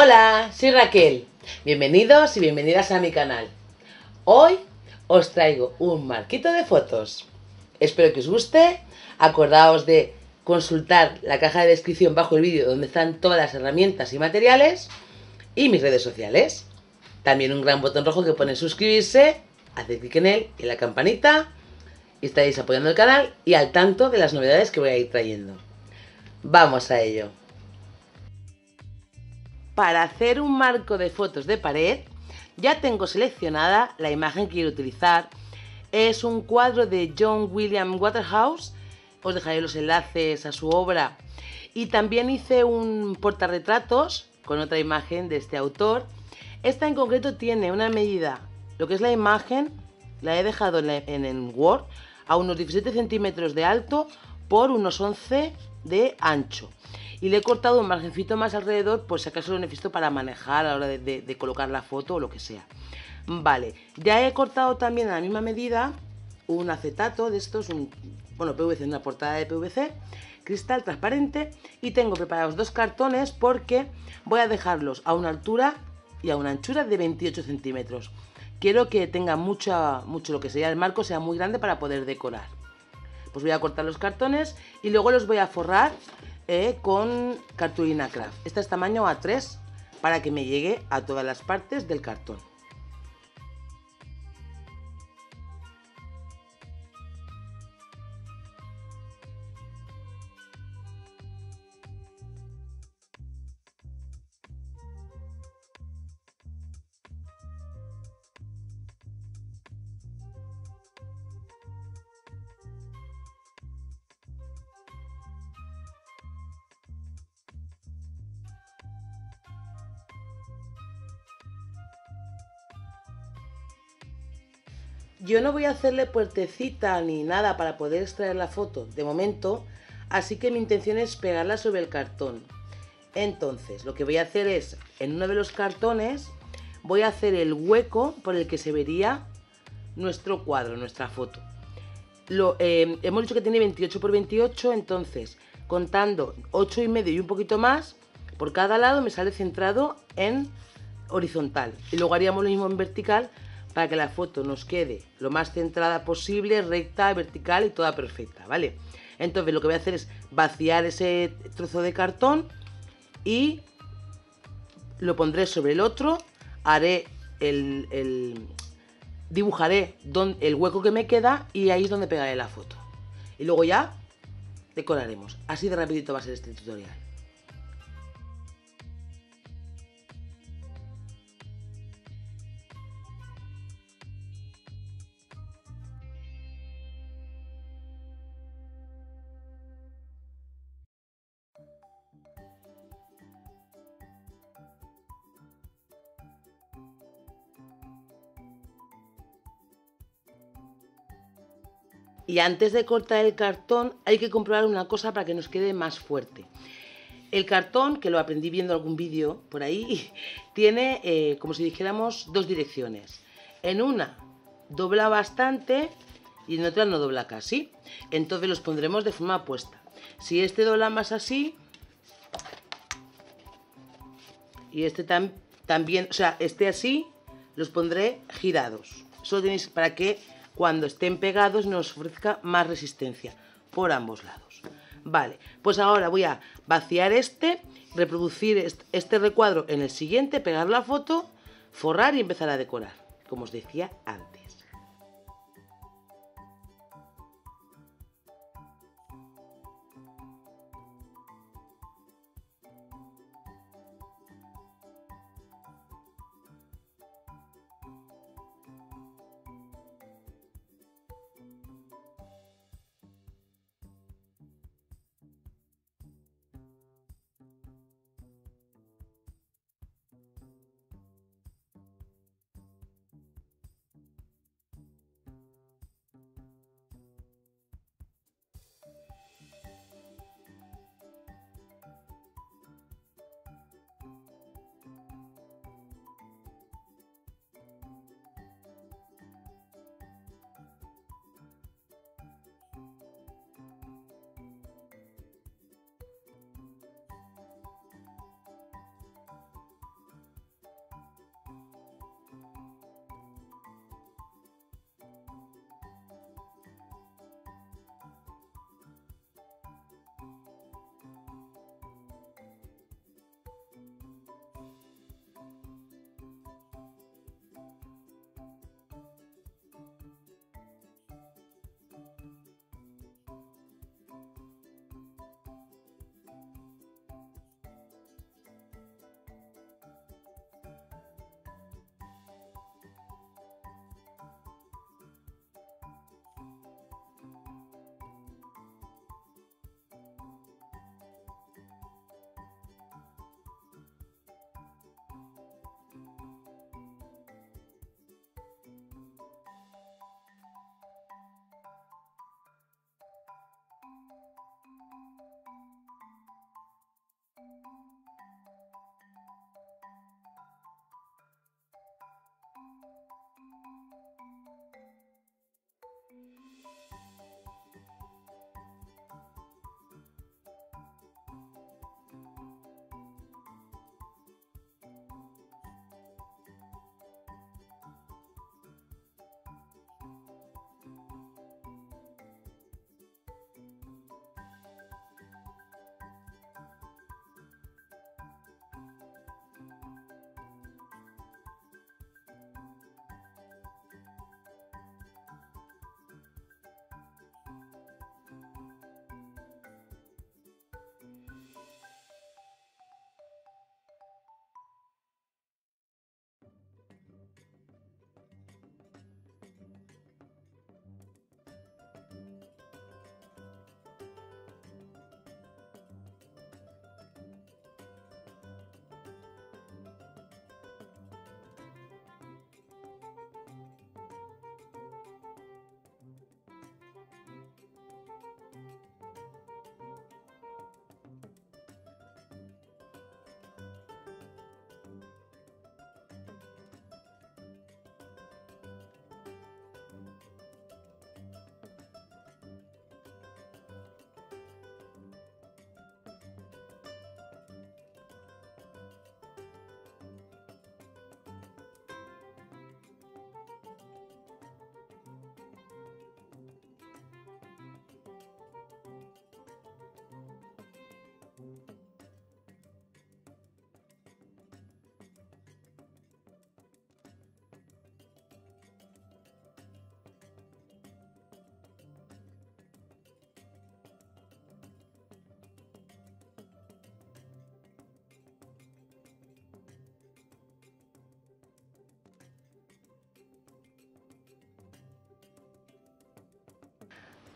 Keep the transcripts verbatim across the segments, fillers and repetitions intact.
Hola, soy Raquel. Bienvenidos y bienvenidas a mi canal. Hoy os traigo un marquito de fotos. Espero que os guste. Acordaos de consultar la caja de descripción bajo el vídeo donde están todas las herramientas y materiales y mis redes sociales. También un gran botón rojo que pone suscribirse, haced clic en él y en la campanita y estaréis apoyando el canal y al tanto de las novedades que voy a ir trayendo. Vamos a ello. Para hacer un marco de fotos de pared, ya tengo seleccionada la imagen que quiero utilizar. Es un cuadro de John William Waterhouse, os dejaré los enlaces a su obra. Y también hice un portarretratos con otra imagen de este autor. Esta en concreto tiene una medida, lo que es la imagen, la he dejado en, la, en el Word a unos diecisiete centímetros de alto por unos once de ancho. Y le he cortado un margencito más alrededor por si acaso lo necesito para manejar a la hora de, de, de colocar la foto o lo que sea. Vale, ya he cortado también a la misma medida un acetato de estos, un, bueno, P V C, una portada de P V C, cristal transparente, y tengo preparados dos cartones porque voy a dejarlos a una altura y a una anchura de veintiocho centímetros. Quiero que tenga mucho, mucho lo que sería el marco, sea muy grande para poder decorar. Pues voy a cortar los cartones y luego los voy a forrar Eh, con cartulina craft. Esta es tamaño A tres para que me llegue a todas las partes del cartón. Yo no voy a hacerle puertecita ni nada para poder extraer la foto de momento, así que mi intención es pegarla sobre el cartón. Entonces, lo que voy a hacer es, en uno de los cartones, voy a hacer el hueco por el que se vería nuestro cuadro, nuestra foto. Lo, eh, hemos dicho que tiene veintiocho por veintiocho, entonces, contando ocho y medio y un poquito más, por cada lado me sale centrado en horizontal. Y luego haríamos lo mismo en vertical, para que la foto nos quede lo más centrada posible, recta, vertical y toda perfecta, ¿vale? Entonces lo que voy a hacer es vaciar ese trozo de cartón y lo pondré sobre el otro, haré el, el dibujaré don, el hueco que me queda y ahí es donde pegaré la foto. Y luego ya decoraremos. Así de rapidito va a ser este tutorial. Y antes de cortar el cartón hay que comprobar una cosa para que nos quede más fuerte. El cartón, que lo aprendí viendo algún vídeo por ahí, tiene eh, como si dijéramos dos direcciones. En una dobla bastante y en otra no dobla casi. Entonces los pondremos de forma opuesta. Si este dobla más así y este tam también, o sea, este así, los pondré girados. Solo tenéis para que cuando estén pegados nos ofrezca más resistencia por ambos lados. Vale, pues ahora voy a vaciar este, reproducir este recuadro en el siguiente, pegar la foto, forrar y empezar a decorar, como os decía antes.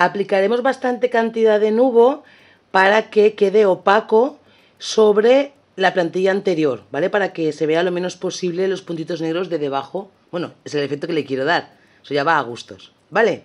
Aplicaremos bastante cantidad de Nuvo para que quede opaco sobre la plantilla anterior, ¿vale? Para que se vea lo menos posible los puntitos negros de debajo. Bueno, es el efecto que le quiero dar. Eso ya va a gustos, ¿vale?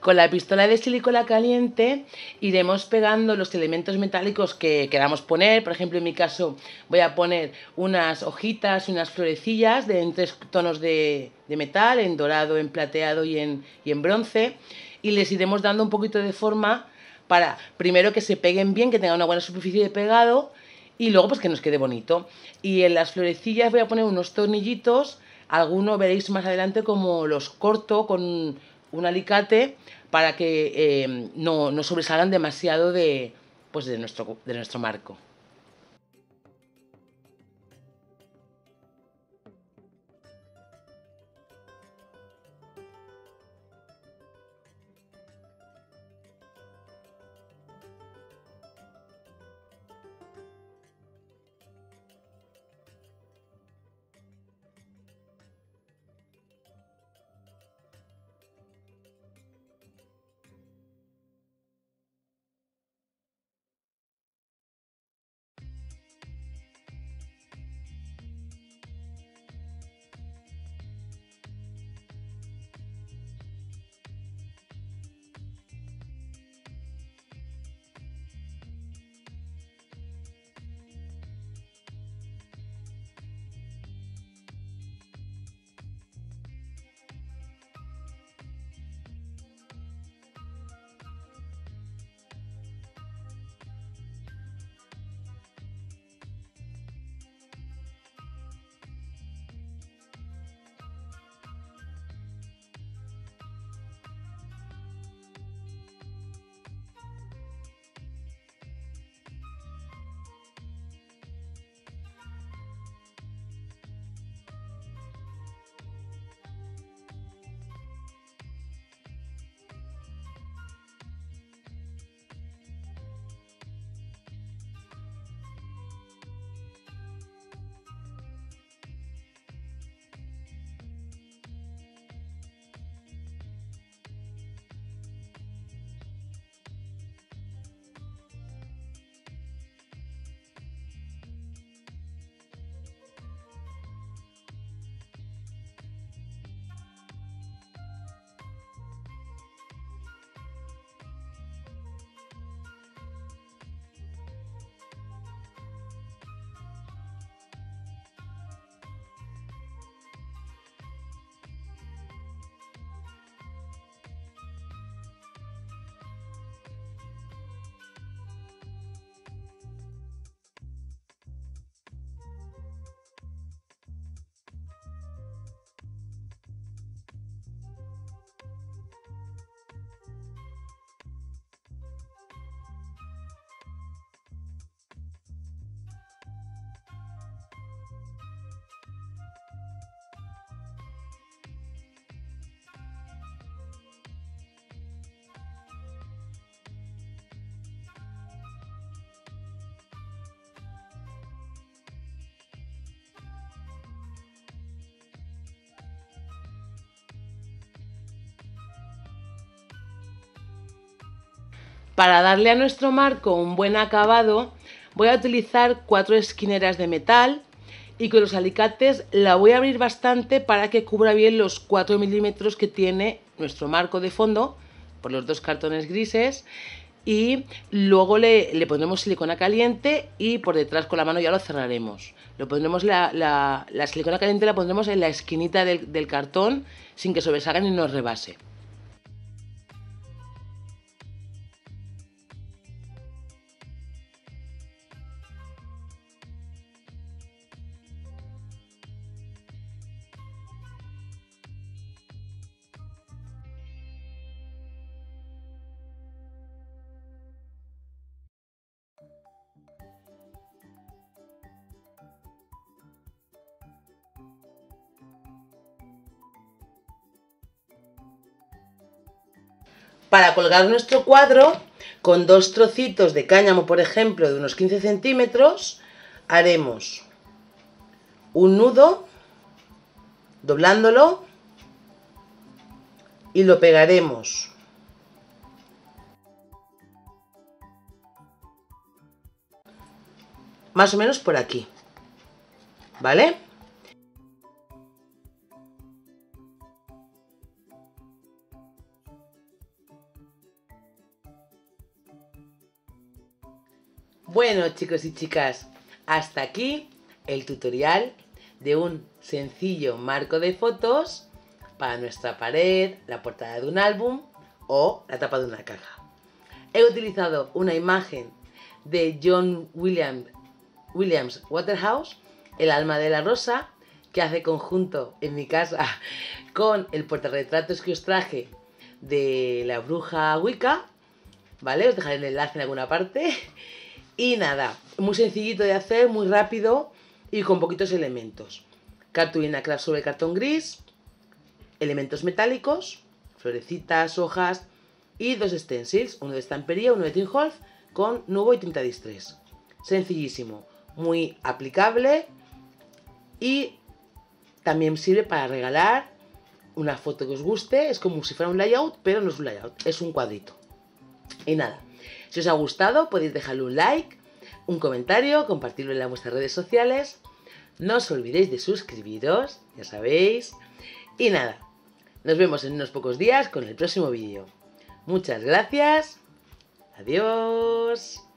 Con la pistola de silicona caliente iremos pegando los elementos metálicos que queramos poner. Por ejemplo, en mi caso voy a poner unas hojitas, unas florecillas de, en tres tonos de, de metal, en dorado, en plateado y en, y en bronce. Y les iremos dando un poquito de forma para, primero, que se peguen bien, que tengan una buena superficie de pegado y luego pues que nos quede bonito. Y en las florecillas voy a poner unos tornillitos, alguno veréis más adelante como los corto con un alicate para que eh, no, no sobresalgan demasiado de, pues de, nuestro, de nuestro marco. Para darle a nuestro marco un buen acabado, voy a utilizar cuatro esquineras de metal y con los alicates la voy a abrir bastante para que cubra bien los cuatro milímetros que tiene nuestro marco de fondo por los dos cartones grises y luego le, le pondremos silicona caliente y por detrás con la mano ya lo cerraremos. Lo pondremos la, la, la silicona caliente la pondremos en la esquinita del, del cartón sin que sobresalga ni nos rebase. Para colgar nuestro cuadro, con dos trocitos de cáñamo, por ejemplo, de unos quince centímetros, haremos un nudo, doblándolo, y lo pegaremos. Más o menos por aquí, ¿vale? Bueno, chicos y chicas, hasta aquí el tutorial de un sencillo marco de fotos para nuestra pared, la portada de un álbum o la tapa de una caja. He utilizado una imagen de John William Williams Waterhouse, El alma de la rosa, que hace conjunto en mi casa con el portarretratos que os traje de la bruja Wicca, ¿vale? Os dejaré el enlace en alguna parte. Y nada, muy sencillito de hacer, muy rápido y con poquitos elementos. Cartulina craft sobre cartón gris, elementos metálicos, florecitas, hojas y dos stencils, uno de Stamperia, uno de Tim Holtz, con Nuvo y tinta Distress. Sencillísimo, muy aplicable y también sirve para regalar una foto que os guste. Es como si fuera un layout, pero no es un layout, es un cuadrito. Y nada. Si os ha gustado podéis dejarle un like, un comentario, compartirlo en las vuestras redes sociales. No os olvidéis de suscribiros, ya sabéis. Y nada, nos vemos en unos pocos días con el próximo vídeo. Muchas gracias, adiós.